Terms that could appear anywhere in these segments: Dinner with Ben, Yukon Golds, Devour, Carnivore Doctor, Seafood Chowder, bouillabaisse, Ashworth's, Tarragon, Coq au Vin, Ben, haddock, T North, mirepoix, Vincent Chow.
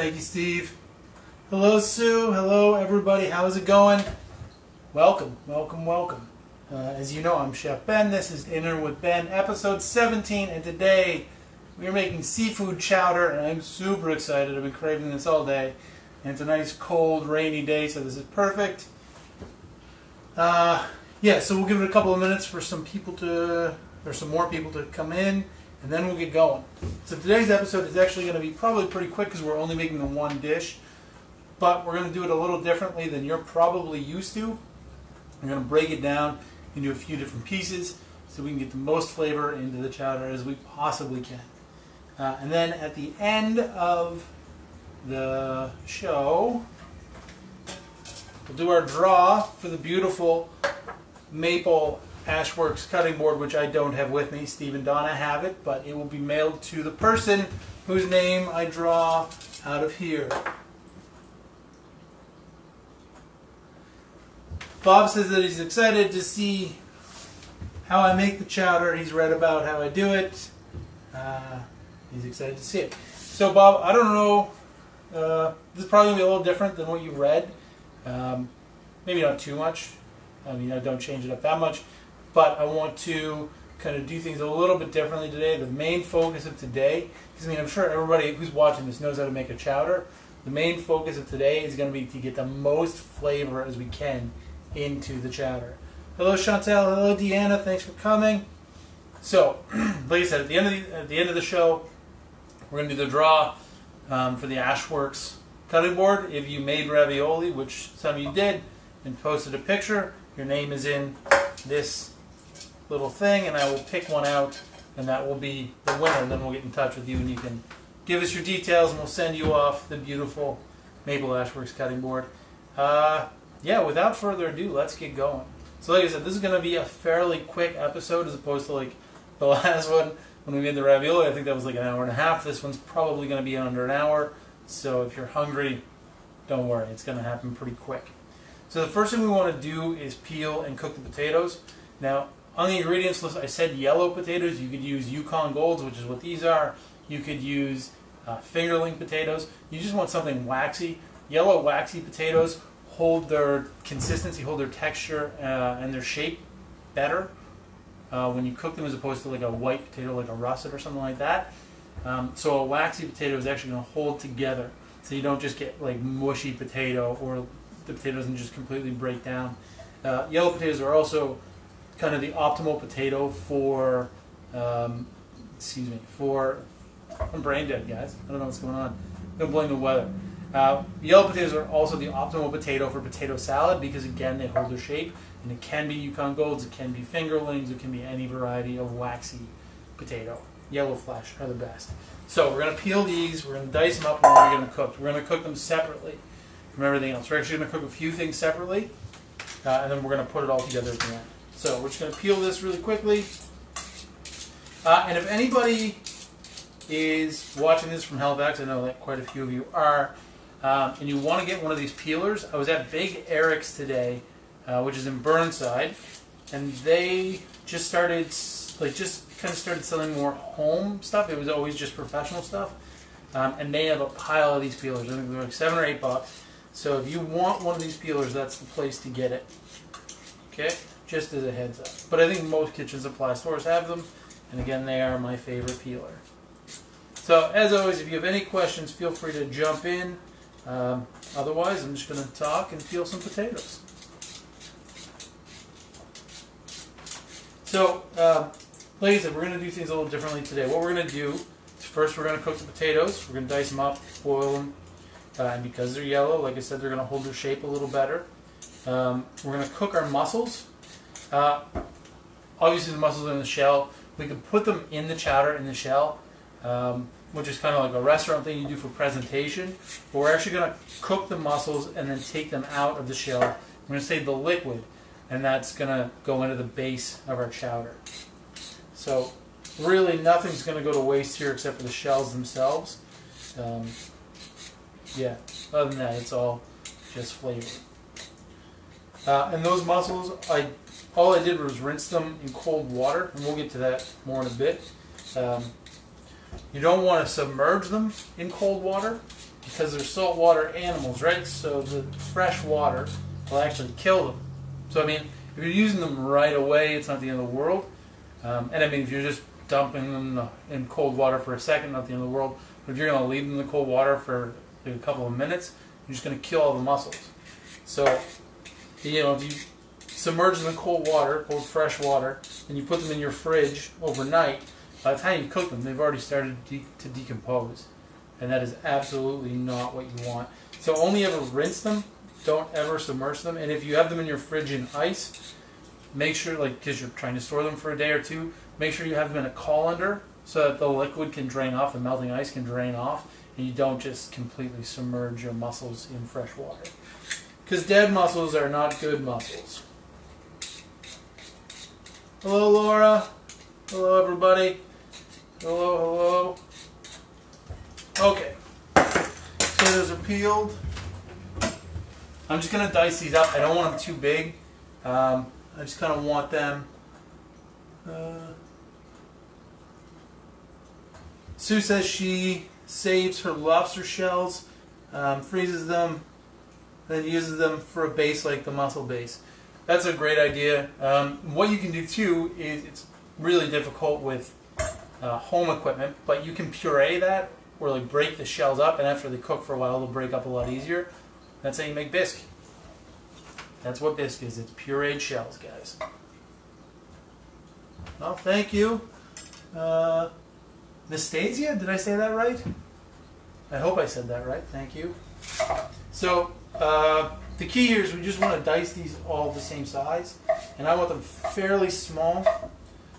Thank you, Steve. Hello, Sue. Hello, everybody. How is it going? Welcome, welcome, welcome. As you know, I'm Chef Ben. This is Dinner with Ben, episode 17, and today we're making seafood chowder, and I'm super excited. I've been craving this all day, and it's a nice, cold, rainy day, so this is perfect. Yeah, so we'll give it a couple of minutes for some more people to come in, and then we'll get going. So today's episode is actually going to be probably pretty quick because we're only making the one dish, but we're going to do it a little differently than you're probably used to. We're going to break it down into a few different pieces so we can get the most flavor into the chowder as we possibly can. And then at the end of the show, we'll do our draw for the beautiful maple Ashworth's cutting board, which I don't have with me. Steve and Donna have it, but it will be mailed to the person whose name I draw out of here. Bob says that he's excited to see how I make the chowder. He's read about how I do it. He's excited to see it. So Bob, I don't know, this is probably going to be a little different than what you read. Maybe not too much. I mean, I don't change it up that much, but I want to kind of do things a little bit differently today. The main focus of today, because I mean, I'm sure everybody who's watching this knows how to make a chowder. The main focus of today is going to be to get the most flavor as we can into the chowder. Hello Chantel, hello Deanna, thanks for coming. So, like I said, at the end of the show, we're going to do the draw for the Ashworth's cutting board. If you made ravioli, which some of you did, and posted a picture, your name is in this little thing, and I will pick one out, and that will be the winner, and then we'll get in touch with you, and you can give us your details, and we'll send you off the beautiful maple Ashworth's cutting board. Yeah, without further ado, let's get going. So like I said, this is going to be a fairly quick episode as opposed to like the last one when we made the ravioli. I think that was like an hour and a half. This one's probably going to be under an hour. So if you're hungry, don't worry. It's going to happen pretty quick. So the first thing we want to do is peel and cook the potatoes. Now, on the ingredients list, I said yellow potatoes. You could use Yukon Golds, which is what these are. You could use fingerling potatoes. You just want something waxy. Yellow waxy potatoes hold their consistency, hold their texture, and their shape better when you cook them as opposed to like a white potato, like a russet or something like that. So a waxy potato is actually going to hold together, so you don't just get like mushy potato or the potato doesn't just completely break down. Yellow potatoes are also kind of the optimal potato for, I'm brain dead, guys. I don't know what's going on. Don't blame the weather. Yellow potatoes are also the optimal potato for potato salad because, again, they hold their shape, and it can be Yukon Golds, it can be fingerlings, it can be any variety of waxy potato. Yellow flesh are the best. So we're going to peel these, we're going to dice them up, and we're going to cook. We're going to cook them separately from everything else. We're actually going to cook a few things separately, and then we're going to put it all together at the end. So we're just going to peel this really quickly. And if anybody is watching this from Halifax, I know that quite a few of you are, and you want to get one of these peelers. I was at Big Eric's today, which is in Burnside, and they just started, like, kind of started selling more home stuff. It was always just professional stuff, and they have a pile of these peelers. I think they're like $7 or $8. So if you want one of these peelers, that's the place to get it. Okay, just as a heads up. But I think most kitchen supply stores have them, and again, they are my favorite peeler. So as always, if you have any questions, feel free to jump in. Otherwise, I'm just going to talk and peel some potatoes. So, like I said, we're going to do things a little differently today. What we're going to do is first we're going to cook the potatoes. We're going to dice them up, boil them. And because they're yellow, like I said, they're going to hold their shape a little better. We're going to cook our mussels. Obviously, the mussels are in the shell. We can put them in the chowder in the shell. Which is kind of like a restaurant thing you do for presentation. But we're actually going to cook the mussels and then take them out of the shell. We're going to save the liquid, and that's going to go into the base of our chowder. So really nothing's going to go to waste here except for the shells themselves. Yeah, other than that, it's all just flavor. And those mussels, all I did was rinse them in cold water, and we'll get to that more in a bit. You don't want to submerge them in cold water. because they're saltwater animals, right? So the fresh water will actually kill them. So I mean, if you're using them right away, it's not the end of the world. And I mean, if you're just dumping them in cold water for a second, not the end of the world. But if you're going to leave them in the cold water for a couple of minutes, you're just going to kill all the mussels. So, you know, if you submerge them in cold water, cold fresh water, and you put them in your fridge overnight, by the time you cook them, they've already started to decompose. And that is absolutely not what you want. So only ever rinse them. Don't ever submerge them. And if you have them in your fridge in ice, make sure, like, because you're trying to store them for a day or two, make sure you have them in a colander so that the liquid can drain off, the melting ice can drain off, and you don't just completely submerge your mussels in fresh water. Because dead mussels are not good mussels. Hello, Laura. Hello, everybody. Hello, hello. Okay. So those are peeled. I'm just going to dice these up. I don't want them too big. I just kind of want them. Sue says she saves her lobster shells, freezes them, and then uses them for a base like the mussel base. That's a great idea. What you can do too is, it's really difficult with home equipment, but you can puree that, or like break the shells up, and after they cook for a while, they'll break up a lot easier. That's how you make bisque. That's what bisque is. It's pureed shells, guys. Well, thank you. Nastasia, did I say that right? I hope I said that right. Thank you. So, the key here is we just want to dice these all the same size. And I want them fairly small.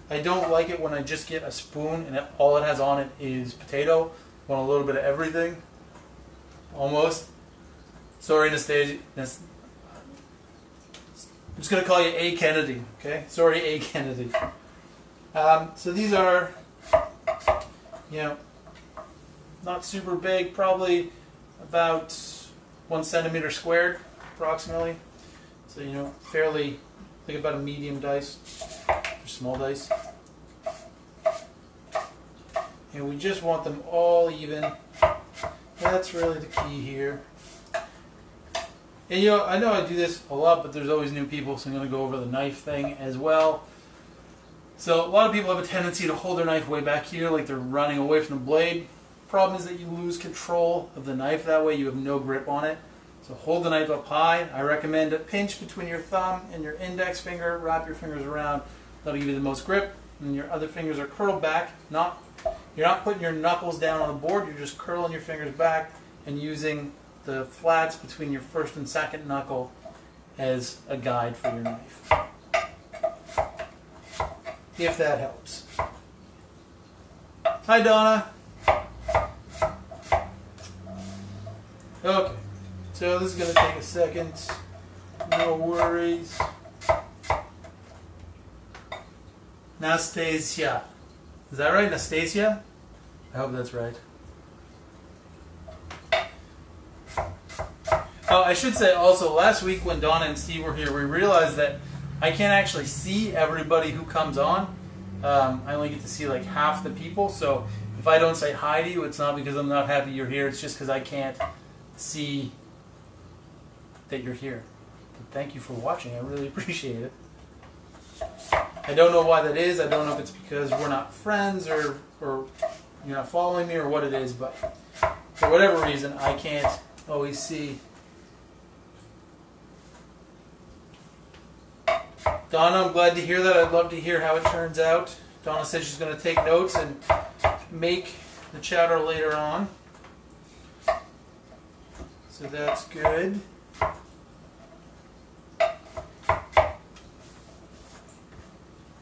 I don't like it when I just get a spoon and all it has on it is potato. I want a little bit of everything. Almost. Sorry, Nastasia. I'm just going to call you A. Kennedy, okay? Sorry, A. Kennedy. So these are, you know, not super big, probably about 1 centimeter squared, approximately. So, you know, fairly, think about a medium dice, or small dice. And we just want them all even. That's really the key here. And you know I do this a lot, but there's always new people, so I'm going to go over the knife thing as well. So a lot of people have a tendency to hold their knife way back here, like they're running away from the blade. Problem is that you lose control of the knife that way, you have no grip on it. So hold the knife up high. I recommend a pinch between your thumb and your index finger, wrap your fingers around, that'll give you the most grip. And your other fingers are curled back, you're not putting your knuckles down on the board, you're just curling your fingers back and using the flats between your first and second knuckle as a guide for your knife. If that helps. Hi, Donna. Okay, so this is going to take a second. No worries. Nastasia. Is that right, Nastasia? I hope that's right. Oh, I should say also, last week when Donna and Steve were here, we realized that I can't actually see everybody who comes on. I only get to see like half the people, so if I don't say hi to you, it's not because I'm not happy you're here, it's just because I can't see that you're here. But thank you for watching, I really appreciate it. I don't know why that is, I don't know if it's because we're not friends or you're not following me or what it is, but for whatever reason, I can't always see. Donna, I'm glad to hear that. I'd love to hear how it turns out. Donna said she's going to take notes and make the chowder later on. So that's good.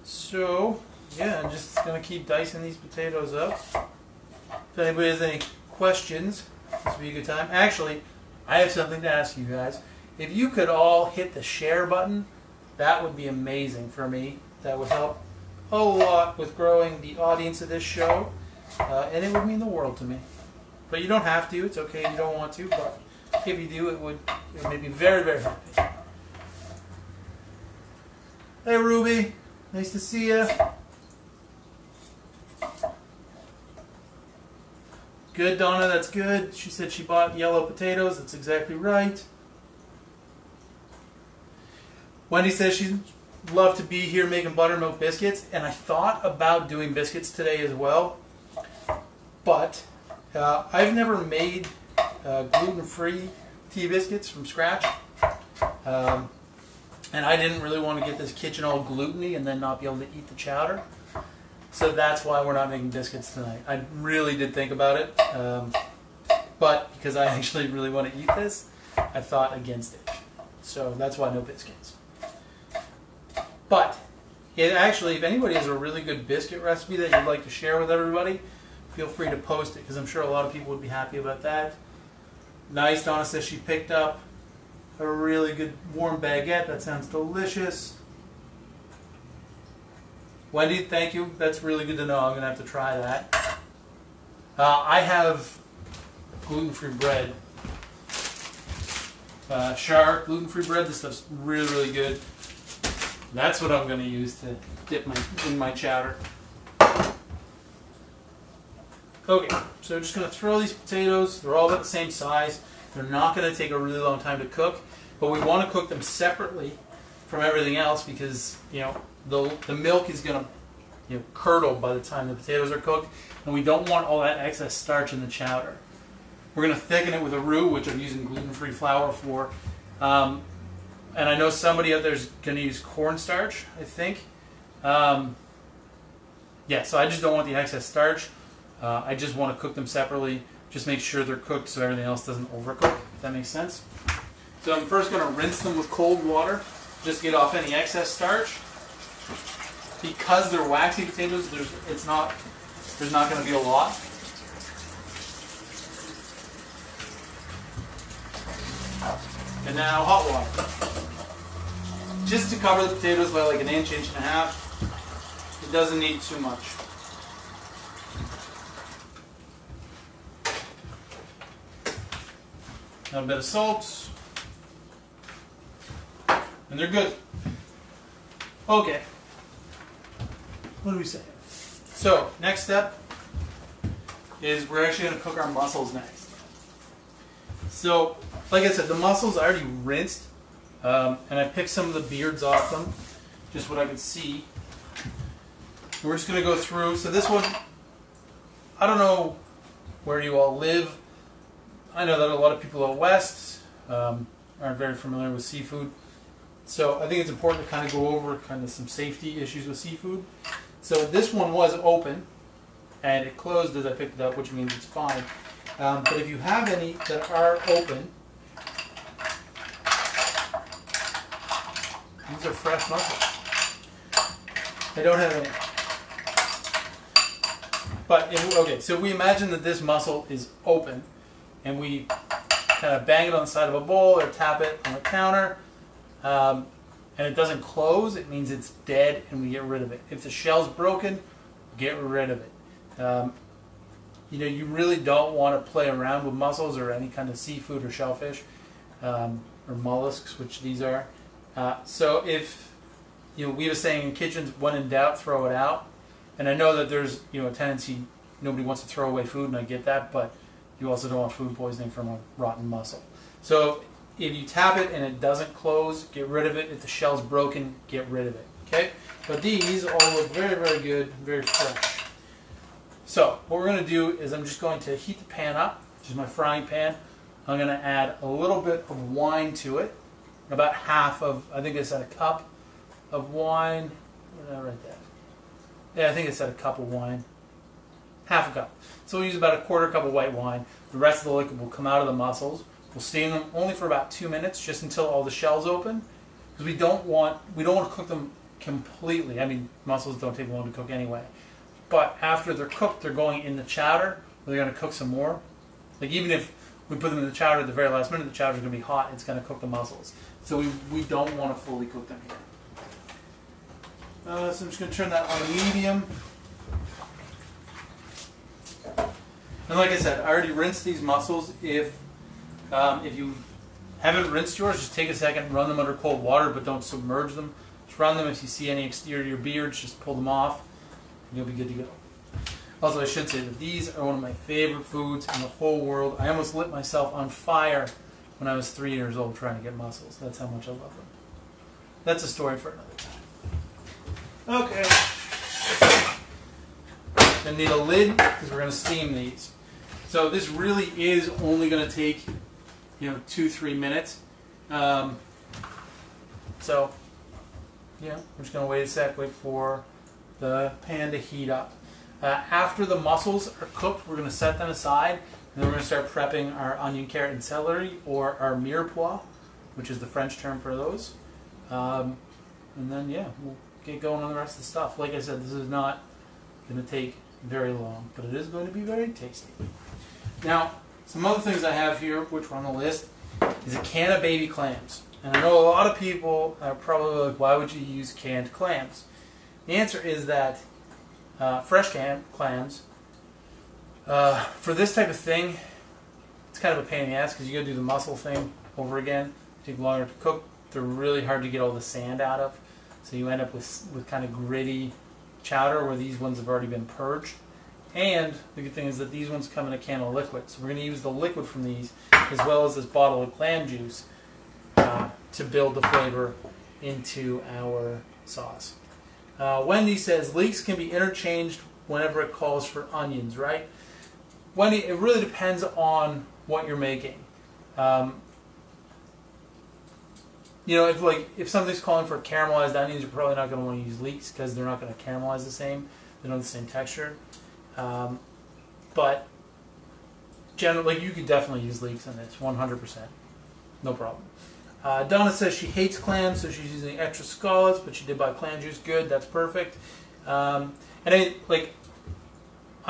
So, yeah, I'm just going to keep dicing these potatoes up. If anybody has any questions, this would be a good time. Actually, I have something to ask you guys. If you could all hit the share button, that would be amazing for me. That would help a lot with growing the audience of this show. And it would mean the world to me. But you don't have to. It's okay if you don't want to. But if you do, it would make me very, very happy. Hey, Ruby. Nice to see you. Good, Donna, that's good. She said she bought yellow potatoes. That's exactly right. Wendy says she'd love to be here making buttermilk biscuits, and I thought about doing biscuits today as well, but I've never made gluten-free tea biscuits from scratch, and I didn't really want to get this kitchen all gluten-y and then not be able to eat the chowder, so that's why we're not making biscuits tonight. I really did think about it, but because I actually really want to eat this, I thought against it, so that's why no biscuits. But it actually, if anybody has a really good biscuit recipe that you'd like to share with everybody, feel free to post it, because I'm sure a lot of people would be happy about that. Nice, Donna says she picked up a really good warm baguette. That sounds delicious. Wendy, thank you. That's really good to know. I'm going to have to try that. I have gluten-free bread. Char gluten-free bread. This stuff's really, really good. That's what I'm going to use to dip in my chowder. Okay, so I'm just going to throw these potatoes. They're all about the same size. They're not going to take a really long time to cook, but we want to cook them separately from everything else because, you know, the milk is going to, you know, curdle by the time the potatoes are cooked, and we don't want all that excess starch in the chowder. We're going to thicken it with a roux, which I'm using gluten-free flour for. And I know somebody out there is going to use cornstarch, I think. Yeah, so I just don't want the excess starch. I just want to cook them separately. Just make sure they're cooked so everything else doesn't overcook, if that makes sense. So I'm first going to rinse them with cold water, just to get off any excess starch. Because they're waxy potatoes, there's not going to be a lot. And now hot water. Just to cover the potatoes by like an inch, inch and a half. It doesn't need too much. A bit of salt, and they're good. Okay, what do we say? So next step is we're actually going to cook our mussels next. So like I said, the mussels I already rinsed, and I picked some of the beards off them, just what I could see. We're just going to go through. So this one, I don't know where you all live. I know that a lot of people out west aren't very familiar with seafood, so I think it's important to kind of go over kind of some safety issues with seafood. So this one was open, and it closed as I picked it up, which means it's fine. But if you have any that are open, these are fresh mussels. I don't have any. But if, okay, so we imagine that this mussel is open, and we kind of bang it on the side of a bowl or tap it on the counter, and it doesn't close, it means it's dead and we get rid of it. If the shell's broken, get rid of it. You know, you really don't want to play around with mussels or any kind of seafood or shellfish or mollusks, which these are. So if, you know, we have a saying in kitchens, when in doubt, throw it out. And I know that there's, you know, a tendency, nobody wants to throw away food, and I get that, but you also don't want food poisoning from a rotten mussel. So if you tap it and it doesn't close, get rid of it. If the shell's broken, get rid of it. Okay? But these all look very, very good, very fresh. So what we're going to do is I'm just going to heat the pan up, which is my frying pan. I'm going to add a little bit of wine to it, about half of, I think I said a cup of wine. Where did I write that? Yeah, I think I said a cup of wine. Half a cup. So we'll use about a quarter cup of white wine. The rest of the liquid will come out of the mussels. We'll steam them only for about 2 minutes, just until all the shells open, because we don't want to cook them completely. I mean, mussels don't take long to cook anyway. But after they're cooked, they're going in the chowder. They're going to cook some more. Like even if we put them in the chowder at the very last minute, the chowder's going to be hot. It's going to cook the mussels. So we don't want to fully cook them here. So I'm just going to turn that on a medium. And like I said, I already rinsed these mussels. If you haven't rinsed yours, just take a second, run them under cold water, but don't submerge them. Just run them. If you see any exterior beards, just pull them off, and you'll be good to go. Also, I should say that these are one of my favorite foods in the whole world. I almost lit myself on fire when I was 3 years old trying to get mussels. That's how much I love them. That's a story for another time. Okay. Gonna need a lid because we're gonna steam these. So this really is only gonna take, 2-3 minutes. We're just gonna wait a sec, wait for the pan to heat up. After the mussels are cooked, we're gonna set them aside, and then we're gonna start prepping our onion, carrot, and celery, or our mirepoix, which is the French term for those. We'll get going on the rest of the stuff. Like I said, this is not going to take very long, but it is going to be very tasty. Now, some other things I have here, which were on the list, is a can of baby clams. And I know a lot of people are probably like, why would you use canned clams? The answer is that fresh canned clams, for this type of thing, it's kind of a pain in the ass because you got to do the mussel thing over again. They take longer to cook. They're really hard to get all the sand out of, so you end up with kind of gritty chowder where these ones have already been purged. And the good thing is that these ones come in a can of liquid, so we're going to use the liquid from these as well as this bottle of clam juice to build the flavor into our sauce. Wendy says leeks can be interchanged whenever it calls for onions, right? Wendy, it really depends on what you're making. If something's calling for caramelized onions, you're probably not going to want to use leeks because they're not going to caramelize the same. They don't have the same texture. But generally, you could definitely use leeks in this, 100%. No problem. Donna says she hates clams, so she's using extra scallops, but she did buy clam juice. Good, that's perfect. I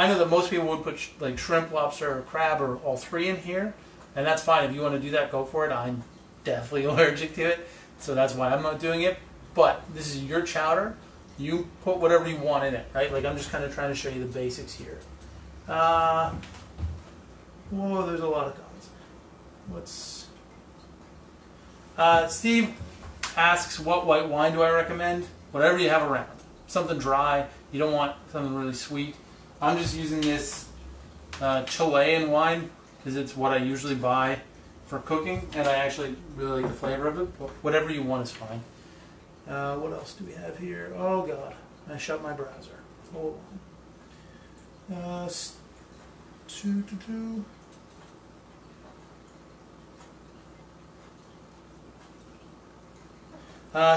know that most people would put shrimp, lobster, or crab, or all three in here, and that's fine. If you want to do that, go for it. I'm definitely allergic to it, so that's why I'm not doing it. But this is your chowder. You put whatever you want in it, right? I'm just kind of trying to show you the basics here. Whoa, there's a lot of comments. Steve asks, what white wine do I recommend? Whatever you have around. Something dry. You don't want something really sweet. I'm just using this Chilean wine because it's what I usually buy for cooking, and I actually really like the flavor of it, but whatever you want is fine. What else do we have here? Oh god, I shut my browser. Hold on.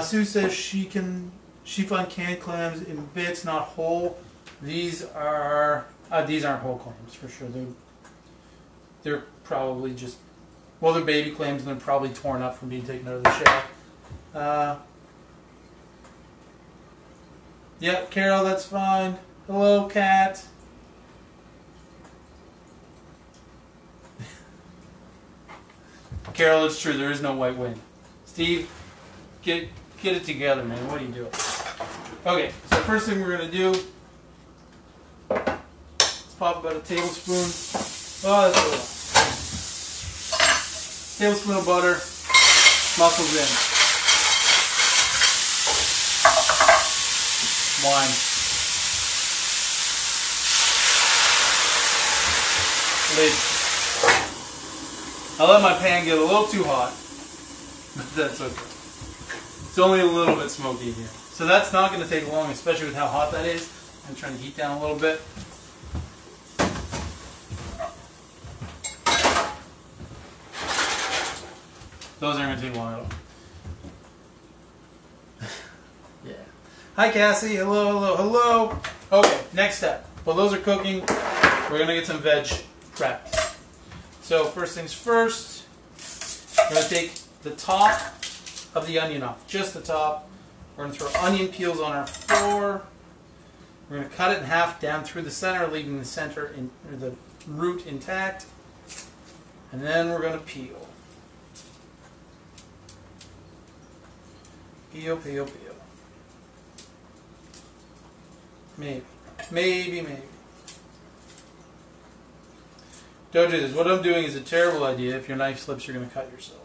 Sue says she finds canned clams in bits, not whole. These aren't whole clams for sure. They're probably just, well, they're baby clams, and they're probably torn up from being taken out of the shell. Yeah, Carol, that's fine. Hello, Cat. Carol, it's true. There is no white wine. Steve, get it together, man. What are you doing? Okay, so first thing we're going to do is pop about a tablespoon. Oh, that's a lot. Tablespoon of butter, mussels in, wine, lid. I let my pan get a little too hot, but that's okay. It's only a little bit smoky here. So that's not going to take long, especially with how hot that is. I'm trying to heat down a little bit. Those aren't going to take long at all. Yeah. Hi, Cassie. Hello, hello, hello. Okay, next step. While those are cooking, we're going to get some veg prepped. So first things first, we're going to take the top of the onion off, just the top. We're going to throw onion peels on our floor. We're going to cut it in half down through the center, leaving the root intact. And then we're going to peel. Peel, peel, peel. Maybe. Don't do this. What I'm doing is a terrible idea. If your knife slips, you're going to cut yourself.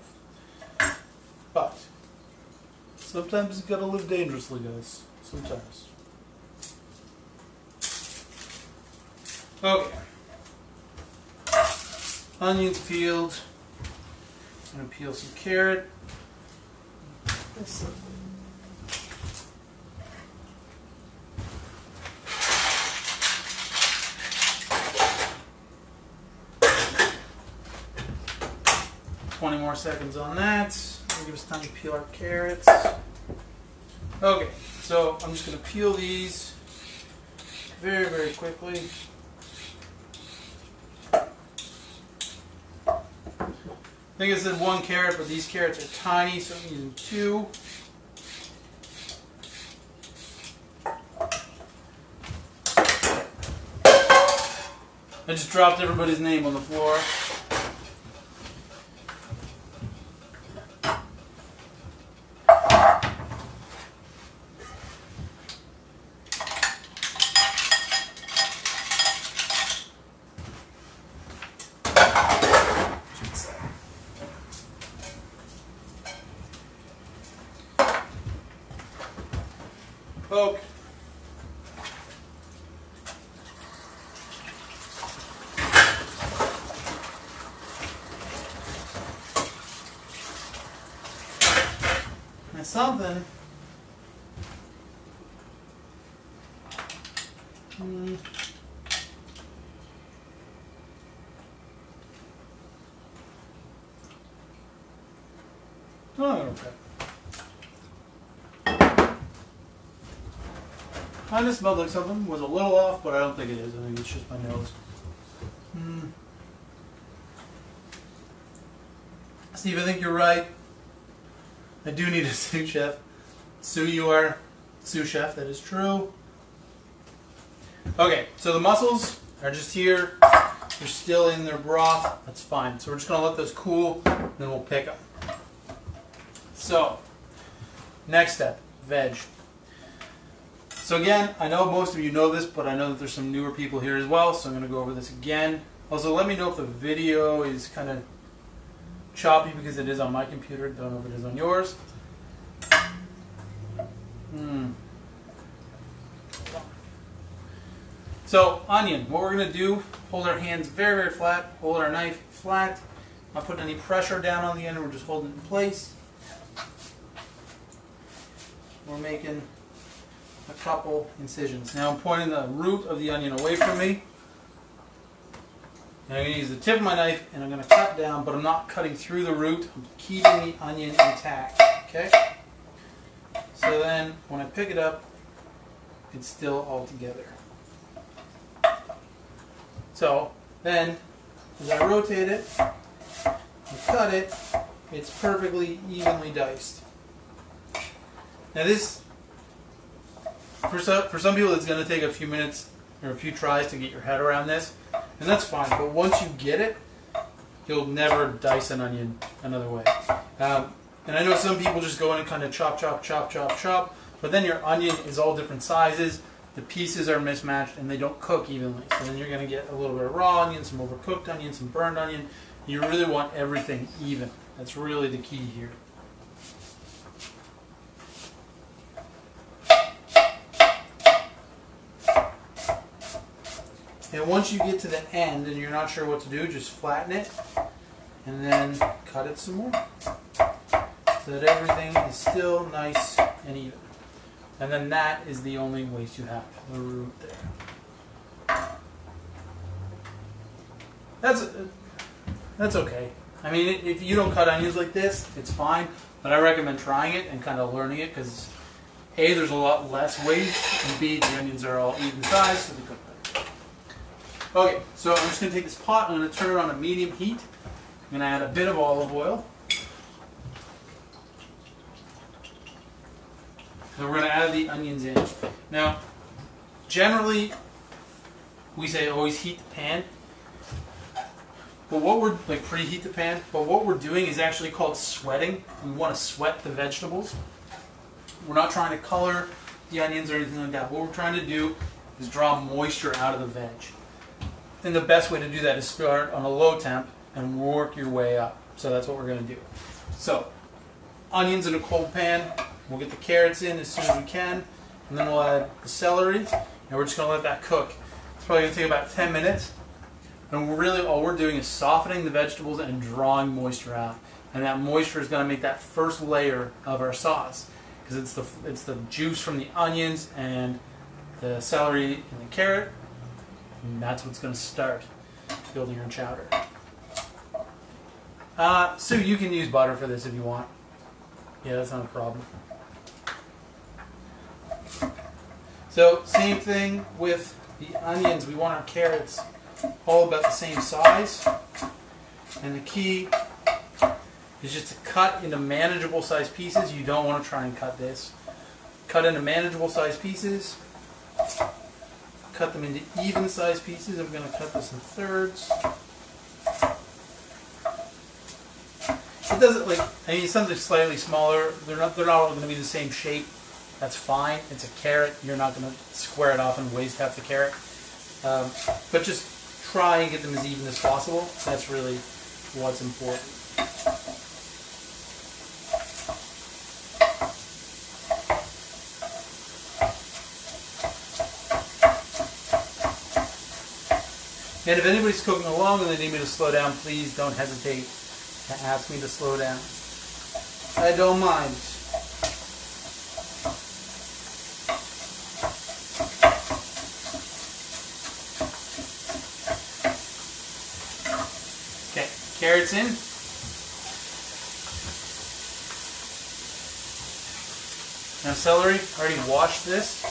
But sometimes you've got to live dangerously, guys. Sometimes. Okay. Onions peeled. I'm going to peel some carrot. More seconds on that. That'll give us time to peel our carrots. Okay, so I'm just going to peel these very, very quickly. I think I said one carrot, but these carrots are tiny, so I'm using two. I just dropped everybody's name on the floor. Okay. Now something okay. I just smelled like something was a little off, but I don't think it is. I think it's just my nose. Steve, I think you're right. I do need a sous chef. You are sous chef. That is true. Okay, so the mussels are just here. They're still in their broth. That's fine. So we're just going to let those cool, and then we'll pick them. So, next step, veg. So again, I know most of you know this, but I know that there's some newer people here as well, so I'm going to go over this again. Also, let me know if the video is kind of choppy, because it is on my computer. Don't know if it is on yours. So, onion. What we're going to do, hold our hands very, very flat, hold our knife flat. Not putting any pressure down on the end, we're just holding it in place. We're making a couple incisions. Now I'm pointing the root of the onion away from me. Now I'm going to use the tip of my knife and I'm going to cut down, but I'm not cutting through the root. I'm keeping the onion intact. Okay? So then when I pick it up, it's still all together. So then as I rotate it and cut it, it's perfectly evenly diced. Now this, for some people, it's going to take a few minutes or a few tries to get your head around this, and that's fine. But once you get it, you'll never dice an onion another way. And I know some people just go in and kind of chop, chop, chop, chop, chop, but then your onion is all different sizes, the pieces are mismatched, and they don't cook evenly. So then you're going to get a little bit of raw onion, some overcooked onion, some burned onion. You really want everything even. That's really the key here. And once you get to the end and you're not sure what to do, just flatten it and then cut it some more so that everything is still nice and even. And then that is the only waste you have, the root there. That's okay. I mean, if you don't cut onions like this, it's fine, but I recommend trying it and kind of learning it because A, there's a lot less waste, and B, the onions are all even size, so they cook. Okay, so I'm just going to take this pot and I'm going to turn it on a medium heat. I'm going to add a bit of olive oil. And we're going to add the onions in. Now, generally, we say always heat the pan. But what we're, like preheat the pan, but what we're doing is actually called sweating. We want to sweat the vegetables. We're not trying to color the onions or anything like that. What we're trying to do is draw moisture out of the veg. And the best way to do that is start on a low temp and work your way up. So that's what we're going to do. So, onions in a cold pan. We'll get the carrots in as soon as we can. And then we'll add the celery. And we're just going to let that cook. probably going to take about 10 minutes. And really all we're doing is softening the vegetables and drawing moisture out. And that moisture is going to make that first layer of our sauce. Because it's the juice from the onions and the celery and the carrot. And that's what's going to start building your chowder. So you can use butter for this if you want. Yeah, that's not a problem. So same thing with the onions. We want our carrots all about the same size. And the key is just to cut into manageable size pieces. You don't want to try and cut this. Cut into manageable size pieces. Cut them into even size pieces. I'm going to cut this in thirds. It doesn't, like, I mean, some are slightly smaller. They're not all going to be the same shape. That's fine. It's a carrot. You're not going to square it off and waste half the carrot. But just try and get them as even as possible. That's really what's important. And if anybody's cooking along and they need me to slow down, please don't hesitate to ask me to slow down. I don't mind. Carrots in. Now celery, already washed this.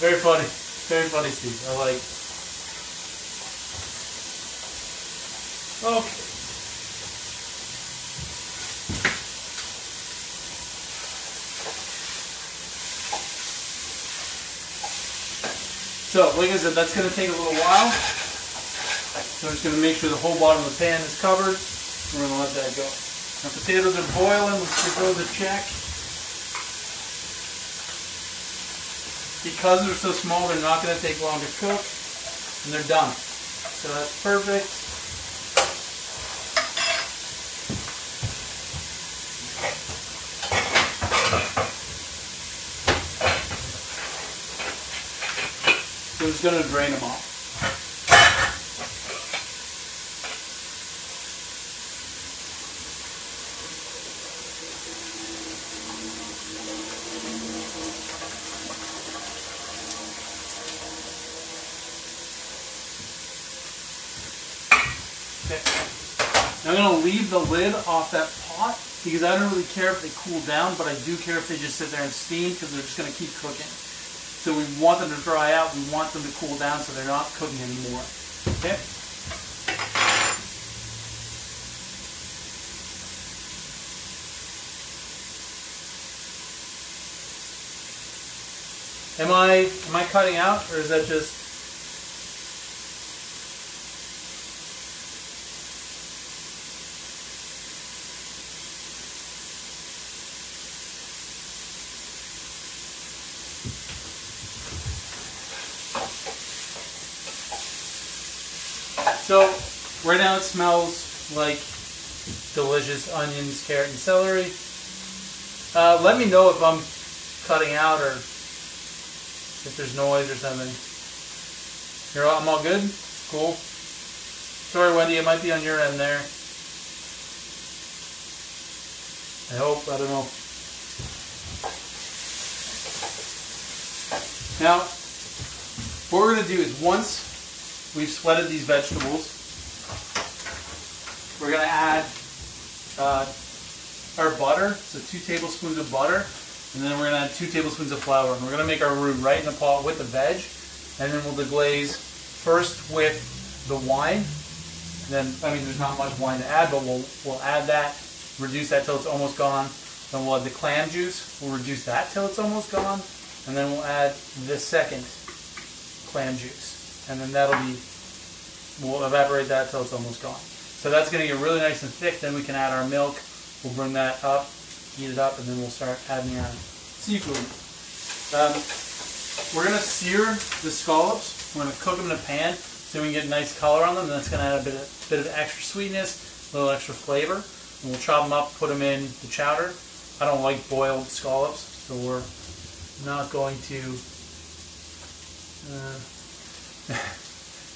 Very funny, Steve. I like. Okay. So, like I said, that's going to take a little while. So I'm just going to make sure the whole bottom of the pan is covered. We're going to let that go. Now potatoes are boiling. Let's give those a check. Because they're so small, they're not going to take long to cook, and they're done. So that's perfect. So I'm just going to drain them off. I'm going to leave the lid off that pot because I don't really care if they cool down, but I do care if they just sit there and steam because they're just going to keep cooking. So we want them to dry out, we want them to cool down so they're not cooking anymore. Okay? Am I cutting out, or is that just... So right now it smells like delicious onions, carrot, and celery. Let me know if I'm cutting out or if there's noise or something. I'm all good? Cool. Sorry, Wendy, it might be on your end there. I hope, I don't know. Now, what we're going to do is once we've sweated these vegetables, we're going to add our butter, so 2 tablespoons of butter, and then we're going to add 2 tablespoons of flour, and we're going to make our roux right in the pot with the veg, and then we'll deglaze first with the wine. And then, I mean, there's not much wine to add, but we'll add that, reduce that till it's almost gone. Then we'll add the clam juice, we'll reduce that till it's almost gone. And then we'll add the second clam juice. And then we'll evaporate that until it's almost gone. So that's going to get really nice and thick. Then we can add our milk. We'll bring that up, heat it up, and then we'll start adding our seafood. We're going to sear the scallops. We're going to cook them in a pan so we can get a nice color on them. And that's going to add a bit of extra sweetness, a little extra flavor. And we'll chop them up, put them in the chowder. I don't like boiled scallops, so we're not going to...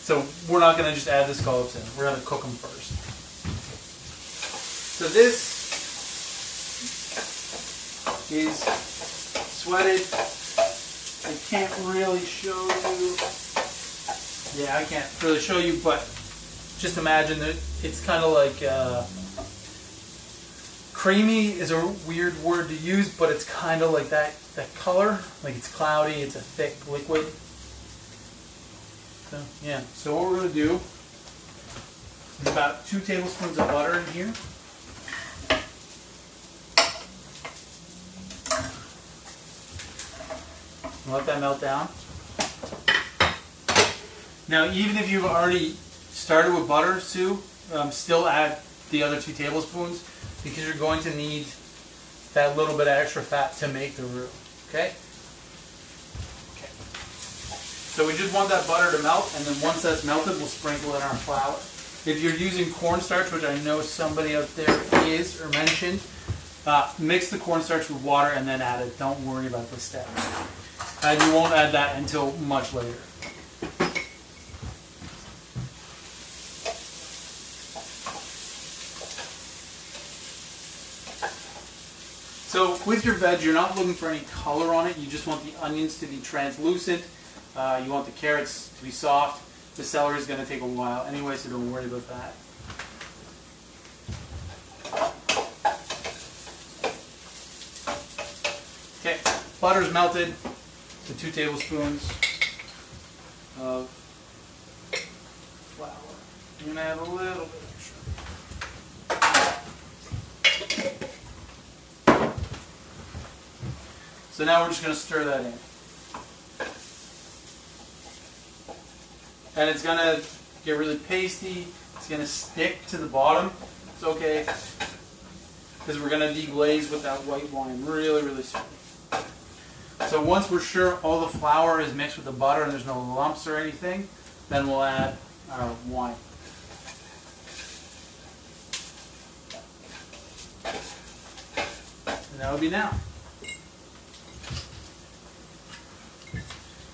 So we're not going to just add the scallops in. We're going to cook them first. So this is sweated. I can't really show you. Yeah, I can't really show you, but just imagine that it's kind of like... creamy is a weird word to use, but it's kind of like that color. Like it's cloudy, it's a thick liquid. So, yeah. So what we're going to do is about 2 tablespoons of butter in here. Let that melt down. Now, even if you've already started with butter, Sue, still add the other 2 tablespoons. Because you're going to need that little bit of extra fat to make the roux, okay? Okay. So we just want that butter to melt, and then once that's melted, we'll sprinkle in our flour. If you're using cornstarch, which I know somebody out there is or mentioned, mix the cornstarch with water and then add it. Don't worry about this step. And you won't add that until much later. So with your veg, you're not looking for any color on it. You just want the onions to be translucent. You want the carrots to be soft. The celery is going to take a while anyway, so don't worry about that. Okay, butter's melted. The 2 tablespoons of flour. I'm going to add a little bit extra. So now we're just going to stir that in. And it's going to get really pasty. It's going to stick to the bottom. It's okay. Because we're going to deglaze with that white wine. Really, really soon. So once we're sure all the flour is mixed with the butter and there's no lumps or anything, then we'll add our wine. And that will be now.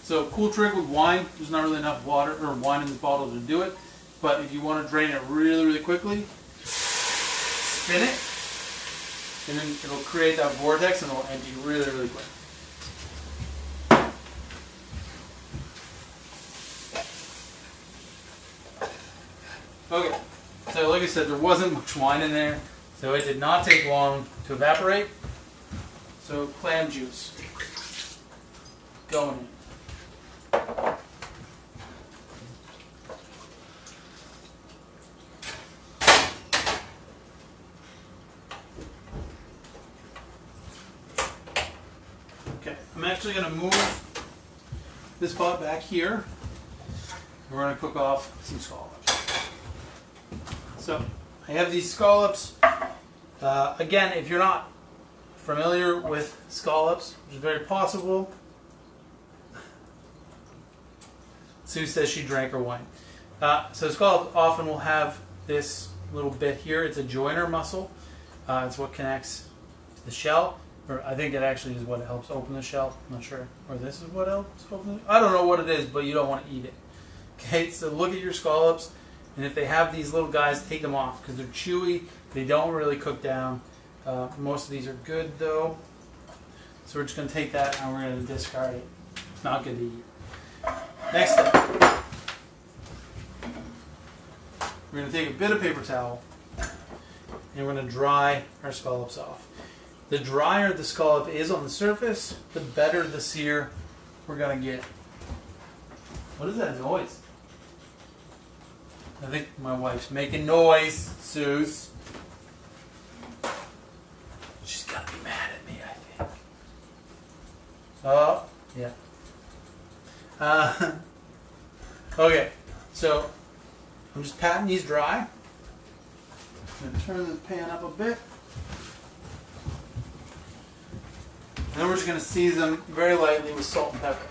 So cool trick with wine, there's not really enough water or wine in this bottle to do it, but if you want to drain it really, really quickly, spin it, and then it'll create that vortex and it'll empty really, really quick. Okay, so like I said, there wasn't much wine in there, so it did not take long to evaporate. So clam juice going in. Okay, I'm actually going to move this pot back here. We're going to cook off some scallops. So I have these scallops. Again, if you're not familiar with scallops, which is very possible. Sue says she drank her wine. So scallops often will have this little bit here. It's a joiner muscle. It's what connects the shell. Or I think it actually is what helps open the shell. I'm not sure. Or this is what helps open the shell. I don't know what it is, but you don't want to eat it. Okay, so look at your scallops. And if they have these little guys, take them off. Because they're chewy. They don't really cook down. Most of these are good, though. So we're just going to take that and we're going to discard it. It's not good to eat. Next step, we're going to take a bit of paper towel and we're going to dry our scallops off. The drier the scallop is on the surface, the better the sear we're going to get. What is that noise? I think my wife's making noise, Suze. She's going to be mad at me, I think. Yeah. Okay, so I'm just patting these dry. I'm going to turn the pan up a bit. And then we're just going to season them very lightly with salt and pepper.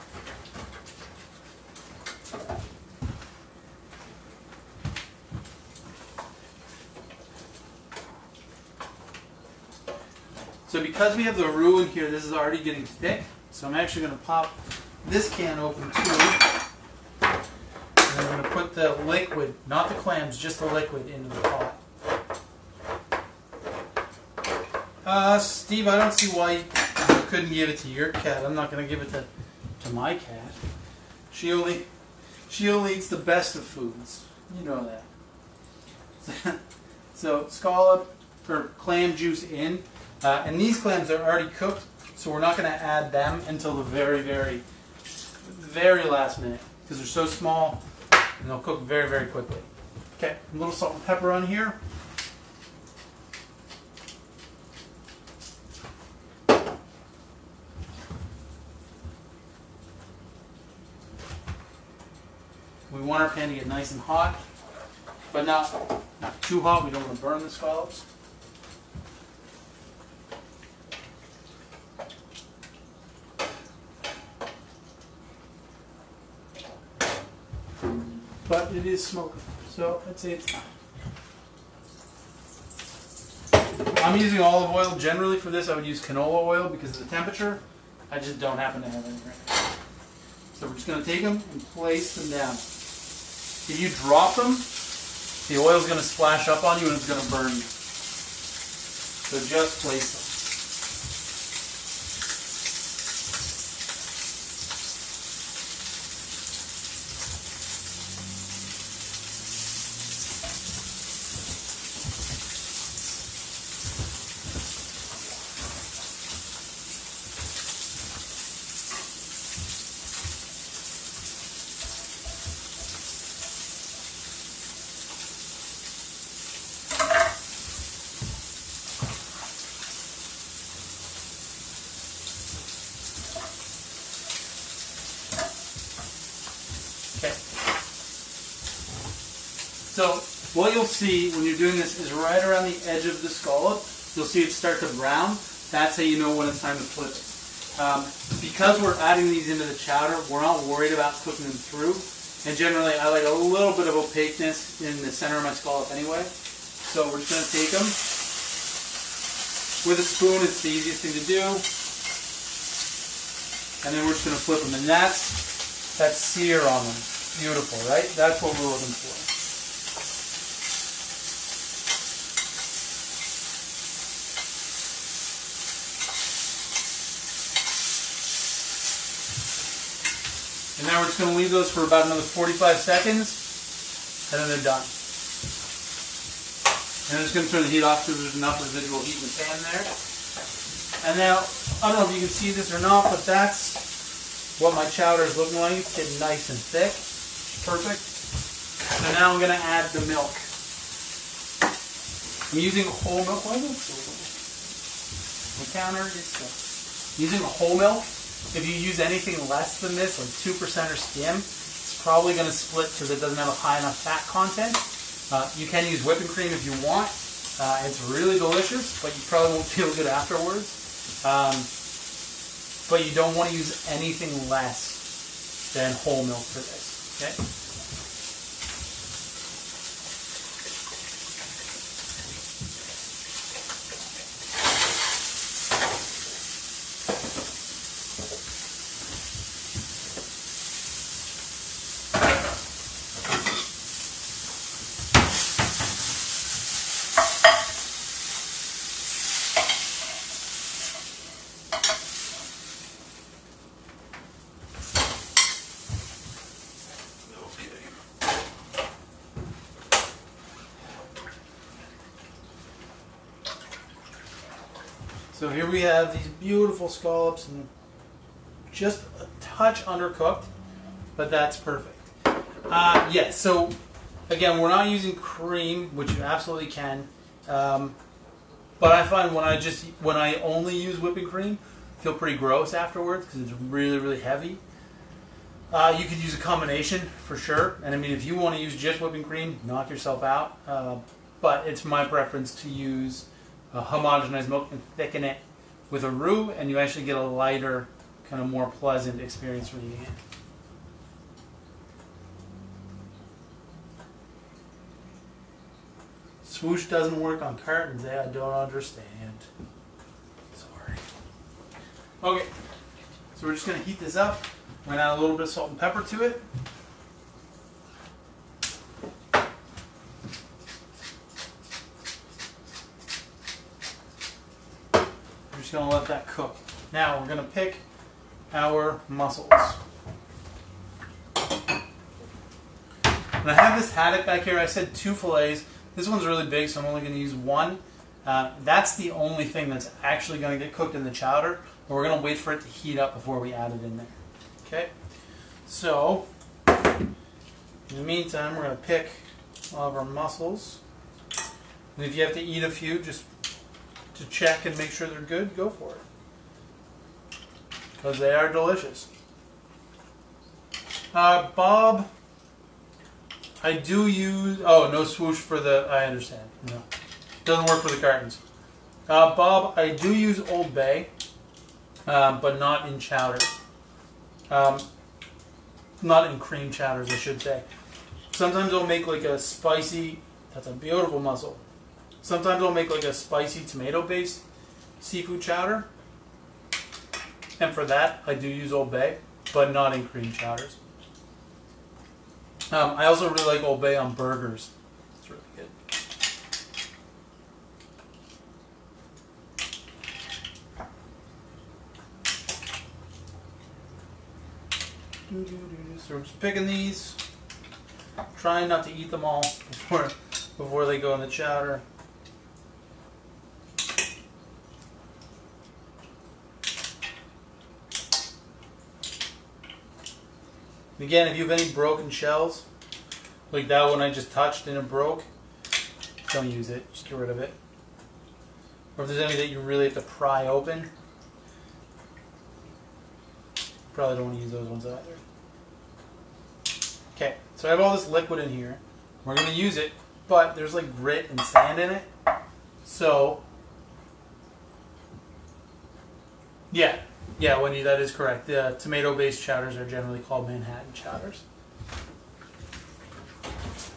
So because we have the roux in here, this is already getting thick. So I'm actually going to pop this can open too. And then we're going to put the liquid, not the clams, just the liquid into the pot. Steve, I don't see why you couldn't give it to your cat. I'm not going to give it to my cat. She only eats the best of foods. You know that. So scallop or clam juice in. And these clams are already cooked, so we're not going to add them until the very, very, very last minute. Because they're so small and they'll cook very, very quickly. Okay, a little salt and pepper on here. We want our pan to get nice and hot, but not too hot. We don't want to burn the scallops. But it is smoking, so I'd say it's fine. I'm using olive oil. Generally for this I would use canola oil because of the temperature. I just don't happen to have any right now. So we're just going to take them and place them down. If you drop them, the oil is going to splash up on you and it's going to burn you. So just place them. So what you'll see when you're doing this is right around the edge of the scallop, you'll see it start to brown. That's how you know when it's time to flip it. Because we're adding these into the chowder, we're not worried about cooking them through. And generally, I like a little bit of opaqueness in the center of my scallop anyway. So we're just going to take them. With a spoon, it's the easiest thing to do. And then we're just going to flip them. And that's that sear on them. Beautiful, right? That's what we're looking for. And now we're just going to leave those for about another 45 seconds, and then they're done. And I'm just going to turn the heat off because there's enough residual heat in the pan there. And now, I don't know if you can see this or not, but that's what my chowder is looking like. It's getting nice and thick. Perfect. So now I'm going to add the milk. I'm using whole milk. Why milk? The counter is stuck. Using whole milk. If you use anything less than this, like 2% or skim, it's probably going to split because it doesn't have a high enough fat content. You can use whipping cream if you want. It's really delicious, but you probably won't feel good afterwards. But you don't want to use anything less than whole milk for this. Okay? So here we have these beautiful scallops, and just a touch undercooked, but that's perfect. Yeah, so again, we're not using cream, which you absolutely can, but I find when I only use whipping cream, feel pretty gross afterwards because it's really, really heavy. You could use a combination for sure. And I mean, if you want to use just whipping cream, knock yourself out. But it's my preference to use a homogenized milk and thicken it with a roux, and you actually get a lighter, kind of more pleasant experience from eating it. Swoosh doesn't work on cartons, eh? I don't understand. Sorry. Okay, so we're just going to heat this up. I'm going to add a little bit of salt and pepper to it. We're just going to let that cook. Now we're going to pick our mussels. And I have this haddock back here. I said 2 fillets. This one's really big, so I'm only going to use one. That's the only thing that's actually going to get cooked in the chowder, but we're going to wait for it to heat up before we add it in there. Okay? So, in the meantime, we're going to pick all of our mussels. And if you have to eat a few just to check and make sure they're good, go for it. Because they are delicious. Bob... I do use, oh, no swoosh for the, I understand, no. Doesn't work for the cartons. Bob, I do use Old Bay, but not in chowder. Not in cream chowders, I should say. Sometimes I'll make like a spicy, that's a beautiful mussel. Sometimes I'll make like a spicy tomato-based seafood chowder. And for that, I do use Old Bay, but not in cream chowders. I also really like Old Bay on burgers. It's really good. So we're just picking these, trying not to eat them all before they go in the chowder. Again, if you have any broken shells, like that one I just touched and it broke, don't use it. Just get rid of it. Or if there's any that you really have to pry open, probably don't want to use those ones either. Okay, so I have all this liquid in here. We're going to use it, but there's like grit and sand in it. So, yeah. Yeah, Wendy, that is correct. The tomato-based chowders are generally called Manhattan chowders.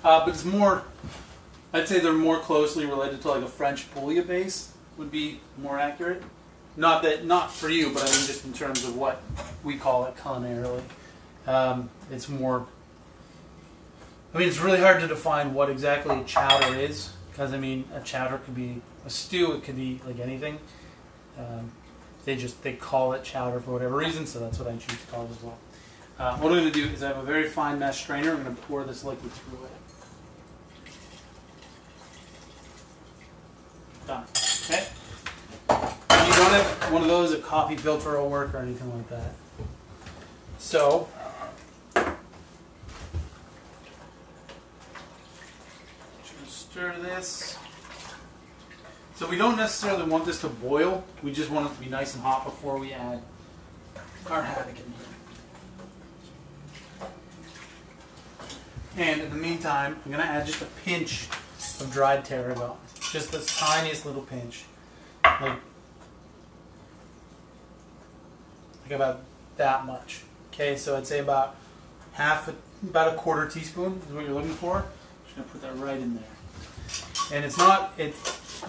But it's more, I'd say they're more closely related to like a French bouillabaisse would be more accurate. Not that, not for you, but I mean just in terms of what we call it culinarily. It's more, I mean it's really hard to define what exactly a chowder is, because I mean a chowder could be a stew, it could be like anything. They call it chowder for whatever reason, so that's what I choose to call it as well. What I'm going to do is I have a very fine mesh strainer. I'm going to pour this liquid through it. Done. Okay? And you don't have one of those, a coffee filter will work or anything like that. So, just going to stir this. So we don't necessarily want this to boil, we just want it to be nice and hot before we add our haddock in here. And in the meantime, I'm going to add just a pinch of dried tarragon. Just the tiniest little pinch. Like about that much. Okay, so I'd say about about a quarter teaspoon is what you're looking for. I'm just going to put that right in there. And it's not,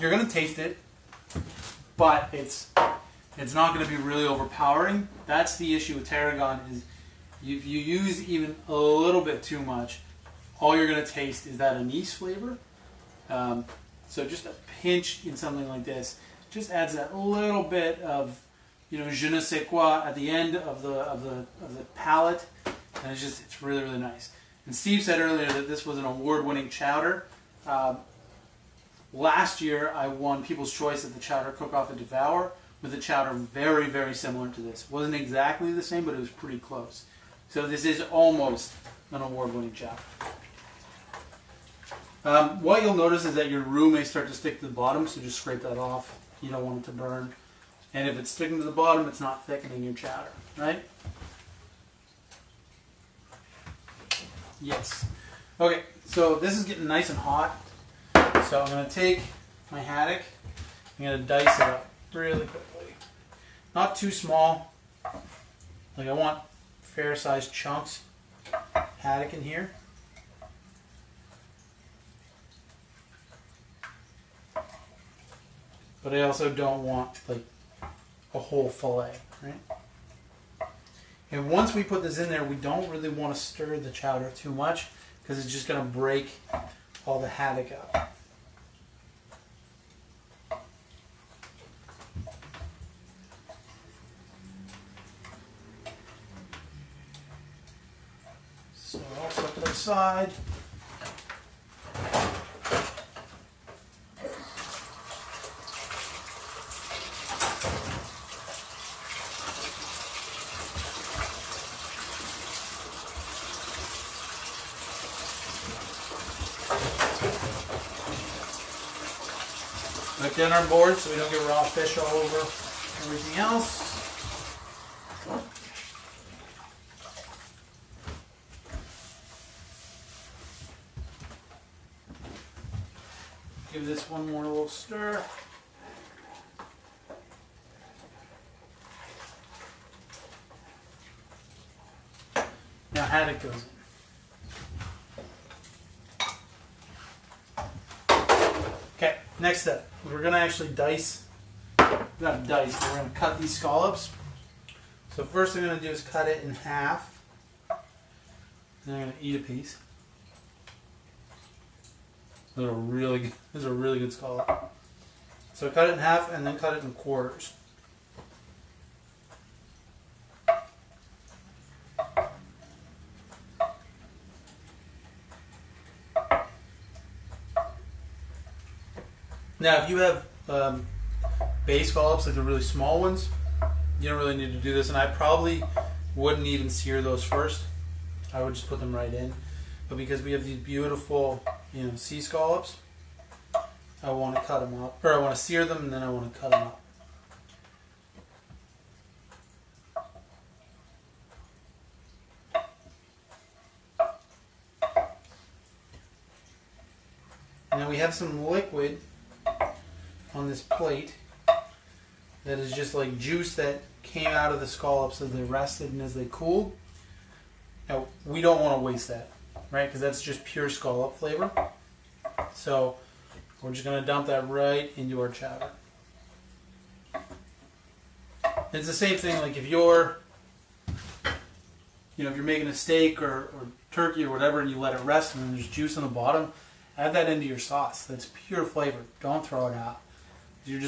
you're going to taste it, but it's not going to be really overpowering. That's the issue with tarragon is if you use even a little bit too much, all you're going to taste is that anise flavor. So just a pinch in something like this just adds that little bit of, you know, je ne sais quoi at the end of the palate, and it's really, really nice. And Steve said earlier that this was an award-winning chowder. Last year, I won People's Choice at the Chowder Cook-Off at Devour with a chowder very, very similar to this. It wasn't exactly the same, but it was pretty close. So this is almost an award-winning chowder. What you'll notice is that your roux may start to stick to the bottom, so just scrape that off. You don't want it to burn. And if it's sticking to the bottom, it's not thickening your chowder, right? Yes. Okay, so this is getting nice and hot. So I'm going to take my haddock. I'm going to dice it up really quickly. Not too small. Like I want fair-sized chunks of haddock in here. But I also don't want like a whole fillet, right? And once we put this in there, we don't really want to stir the chowder too much because it's just going to break all the haddock up. So I'll set that aside. Put it on our board so we don't get raw fish all over everything else. Give this one more little stir. Now haddock goes in. Next step, we're going to actually we're going to cut these scallops. So first I'm going to do is cut it in half, and I'm going to eat a piece. This is a really good scallop. So cut it in half and then cut it in quarters. Now, if you have bay scallops, like the really small ones, you don't really need to do this. And I probably wouldn't even sear those first. I would just put them right in. But because we have these beautiful, sea scallops, I want to cut them up, or I want to sear them, and then I want to cut them up. And then we have some liquid on this plate that is just like juice that came out of the scallops as they rested and as they cooled. Now we don't want to waste that, right? Because that's just pure scallop flavor. So we're just going to dump that right into our chowder. It's the same thing, like if you're if you're making a steak or turkey or whatever and you let it rest and then there's juice on the bottom, add that into your sauce. That's pure flavor. Don't throw it out. You're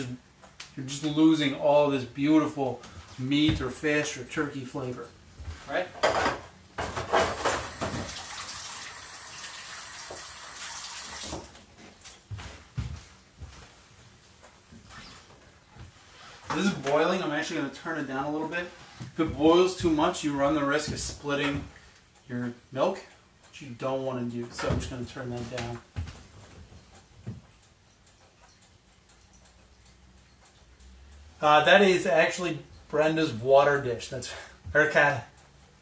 just losing all this beautiful meat or fish or turkey flavor, right? This is boiling. I'm actually going to turn it down a little bit. If it boils too much, you run the risk of splitting your milk, which you don't want to do. So I'm just going to turn that down. That is actually Brenda's water dish. That's her cat.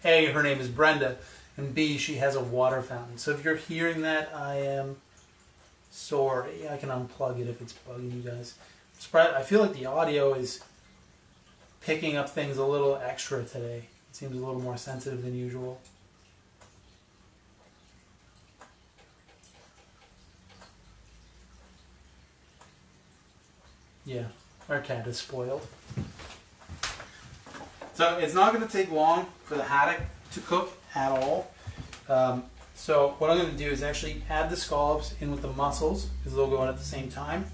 A, her name is Brenda, and B, she has a water fountain. So if you're hearing that, I am sorry. I can unplug it if it's bugging you guys. I feel like the audio is picking up things a little extra today. It seems a little more sensitive than usual. Yeah. Our cat is spoiled. So it's not going to take long for the haddock to cook at all. So what I'm going to do is actually add the scallops in with the mussels because they'll go in at the same time.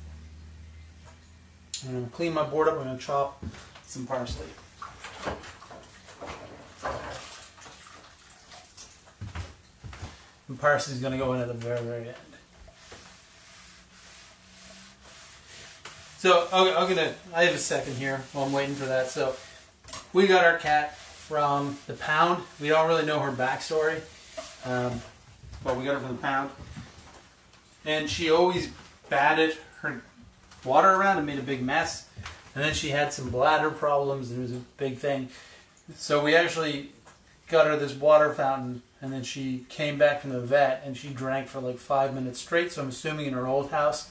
I'm going to clean my board up. I'm going to chop some parsley. And parsley is going to go in at the very, very end. So I have a second here while I'm waiting for that. So we got our cat from the pound. We don't really know her backstory, but we got her from the pound. And she always batted her water around and made a big mess. And then she had some bladder problems, and it was a big thing. So we actually got her this water fountain, and then she came back from the vet, and she drank for like 5 minutes straight. So I'm assuming in her old house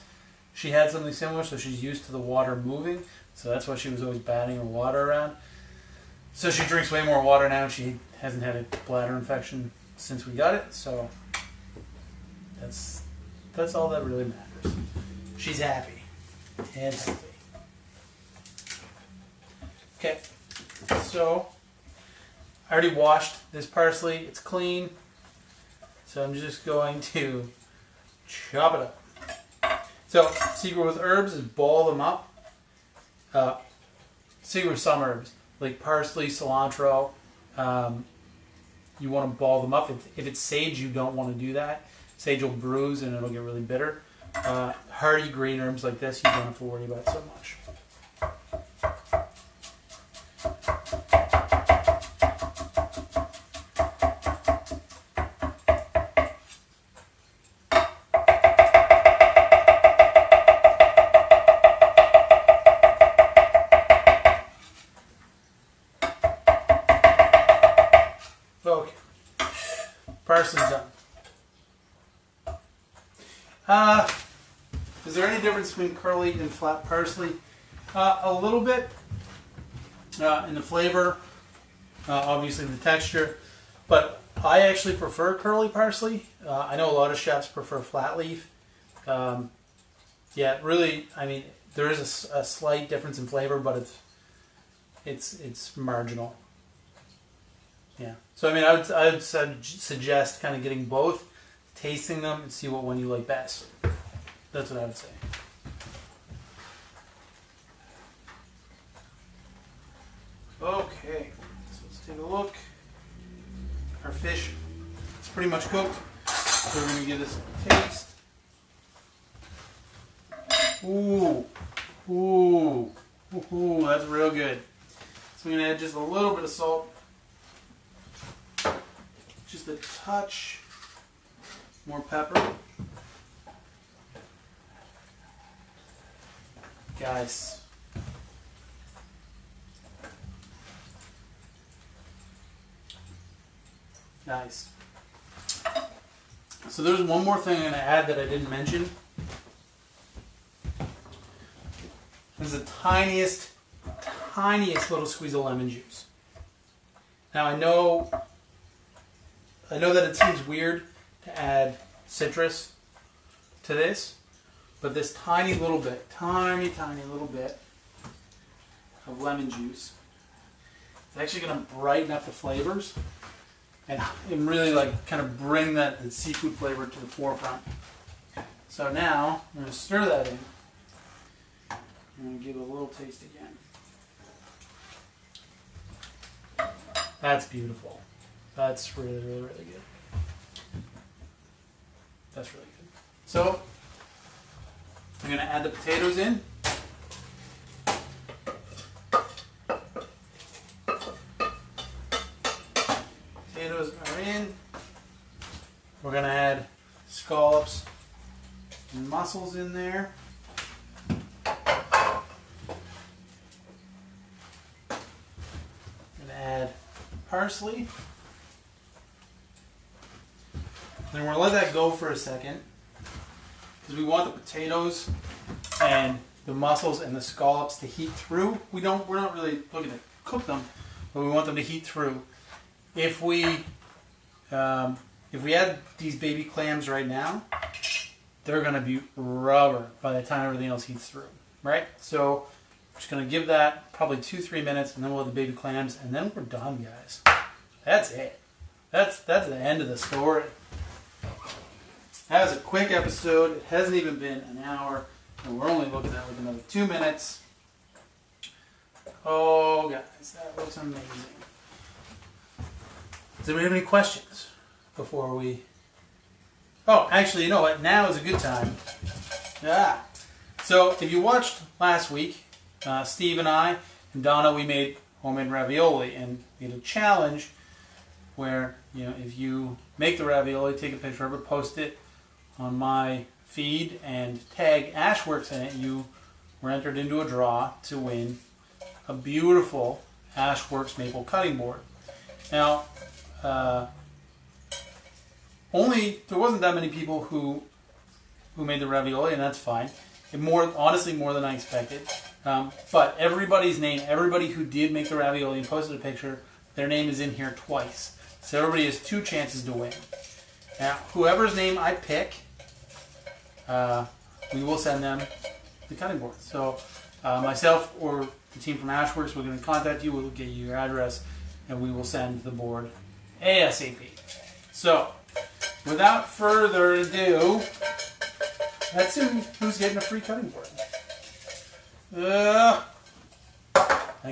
she had something similar, so she's used to the water moving. So that's why she was always batting her water around. So she drinks way more water now, and she hasn't had a bladder infection since we got it. So that's all that really matters. She's happy and healthy. Okay, so I already washed this parsley. It's clean. So I'm just going to chop it up. So secret with herbs is boil them up. Secret with some herbs, like parsley, cilantro, you want to boil them up. If it's sage, you don't want to do that. Sage will bruise and it'll get really bitter. Hardy green herbs like this, you don't have to worry about so much. Parsley's done. Is there any difference between curly and flat parsley? A little bit in the flavor, obviously the texture, but I actually prefer curly parsley. I know a lot of chefs prefer flat leaf. Yeah, really, I mean, there is a slight difference in flavor, but it's marginal. Yeah. So I mean, I would suggest kind of getting both, tasting them, and see what one you like best. That's what I would say. Okay. So let's take a look. Our fish is pretty much cooked. So we're going to give this a taste. Ooh. Ooh. Ooh. That's real good. So I'm going to add just a little bit of salt. Just a touch more pepper. Guys, nice. So there's one more thing I'm going to add that I didn't mention. There's the tiniest, tiniest little squeeze of lemon juice. Now I know that it seems weird to add citrus to this, but this tiny little bit, tiny, tiny little bit of lemon juice is actually going to brighten up the flavors and really like kind of bring that the seafood flavor to the forefront. So now I'm going to stir that in. I'm going to give it a little taste again. That's beautiful. That's really, really, really good. That's really good. So, I'm going to add the potatoes in. Potatoes are in. We're going to add scallops and mussels in there. I'm going to add parsley. Then we're going to let that go for a second, because we want the potatoes and the mussels and the scallops to heat through. We're not really looking to cook them, but we want them to heat through. If we add these baby clams right now, they're going to be rubber by the time everything else heats through, right? So I'm just going to give that probably 2-3 minutes, and then we'll have the baby clams, and then we're done, guys. That's it. That's the end of the story. That was a quick episode. It hasn't even been an hour, and we're only looking at it with another 2 minutes. Oh, guys, that looks amazing. Does anybody have any questions before we... Oh, actually, you know what? Now is a good time. Yeah. So, if you watched last week, Steve and I and Donna, we made homemade ravioli, and we had a challenge where, you know, if you make the ravioli, take a picture of it, post it on my feed, and tag Ashworth's in it, you We're entered into a draw to win a beautiful Ashworth's maple cutting board. Now, there wasn't that many people who made the ravioli, and that's fine. Honestly, more than I expected. But everybody's name, everybody who did make the ravioli and posted a picture, their name is in here twice. So everybody has two chances to win. Now, whoever's name I pick, we will send them the cutting board. So myself or the team from Ashworth's, we're going to contact you, we'll get you your address, and we will send the board ASAP. So, without further ado, let's see who's getting a free cutting board. I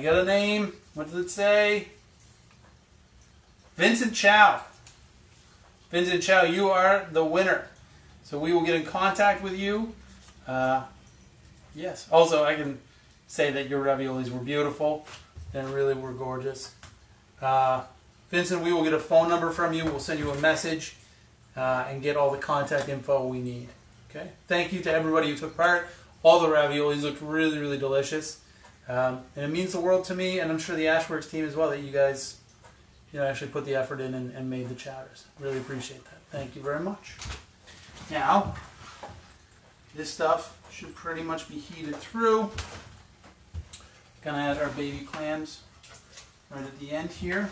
got a name. What does it say? Vincent Chow. Vincent Chow, you are the winner. So we will get in contact with you. Yes. Also, I can say that your raviolis were beautiful. They really were gorgeous. Vincent, we will get a phone number from you. We'll send you a message and get all the contact info we need. Okay. Thank you to everybody who took part. All the raviolis looked really, really delicious. And it means the world to me, and I'm sure the Ashworth's team as well, that you guys actually put the effort in and made the chowders. Really appreciate that. Thank you very much. Now, this stuff should pretty much be heated through. Gonna add our baby clams right at the end here.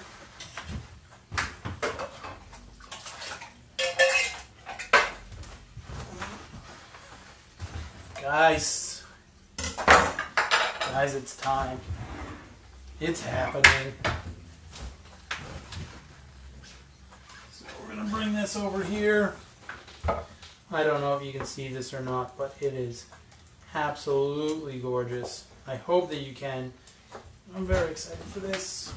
Guys, it's time. It's happening. So we're gonna bring this over here. I don't know if you can see this or not, but it is absolutely gorgeous. I hope that you can. I'm very excited for this.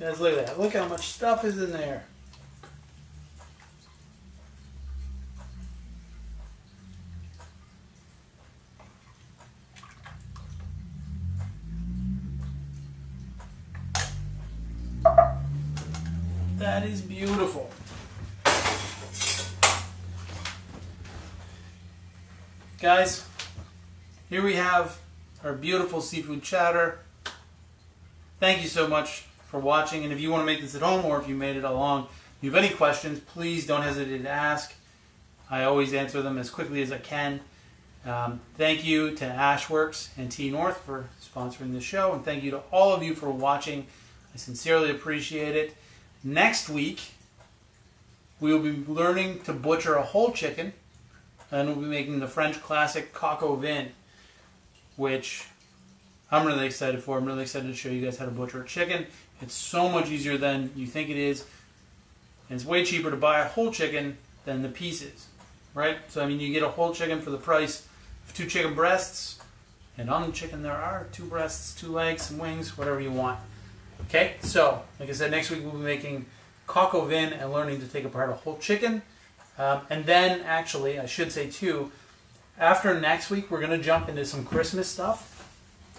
Guys, look at that. Look how much stuff is in there. That is beautiful. Guys, here we have our beautiful seafood chowder. Thank you so much for watching, and if you want to make this at home or if you made it along, if you have any questions, please don't hesitate to ask. I always answer them as quickly as I can. Thank you to Ashworth's and T North for sponsoring this show, and thank you to all of you for watching. I sincerely appreciate it. Next week, we will be learning to butcher a whole chicken, and we'll be making the French classic Coq au Vin, which I'm really excited for. I'm really excited to show you guys how to butcher a chicken. It's so much easier than you think it is. And it's way cheaper to buy a whole chicken than the pieces, right? So, I mean, you get a whole chicken for the price of 2 chicken breasts. And on the chicken there are 2 breasts, 2 legs, some wings, whatever you want. Okay? So, like I said, next week we'll be making coq au vin and learning to take apart a whole chicken. And then, actually, I should say too, after next week we're going to jump into some Christmas stuff.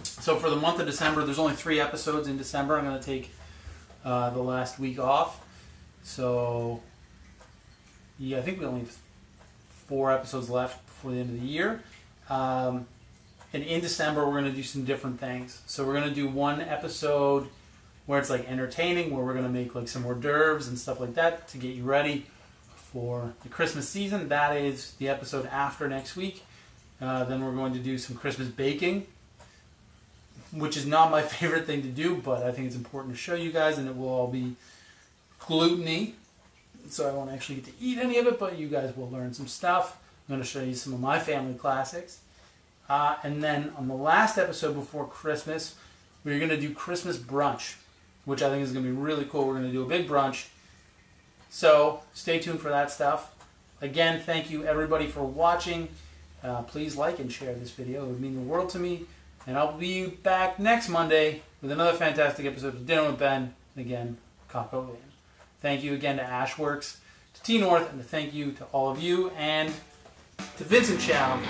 So for the month of December, there's only 3 episodes in December. I'm going to take the last week off. So, yeah, I think we only have 4 episodes left before the end of the year. And in December, we're going to do some different things. So we're going to do one episode where it's, like, entertaining, where we're going to make, like, some hors d'oeuvres and stuff like that to get you ready for the Christmas season. That is the episode after next week. Then we're going to do some Christmas baking, which is not my favorite thing to do, but I think it's important to show you guys, and it will all be gluten-y, so I won't actually get to eat any of it, but you guys will learn some stuff. I'm going to show you some of my family classics. And then on the last episode before Christmas, we're going to do Christmas brunch, which I think is going to be really cool. We're going to do a big brunch, so stay tuned for that stuff. Again, thank you everybody for watching. Please like and share this video. It would mean the world to me. And I'll be back next Monday with another fantastic episode of Dinner with Ben. And again, coq au vin. Thank you again to Ashworth's, to T North, and thank you to all of you, and to Vincent Chow.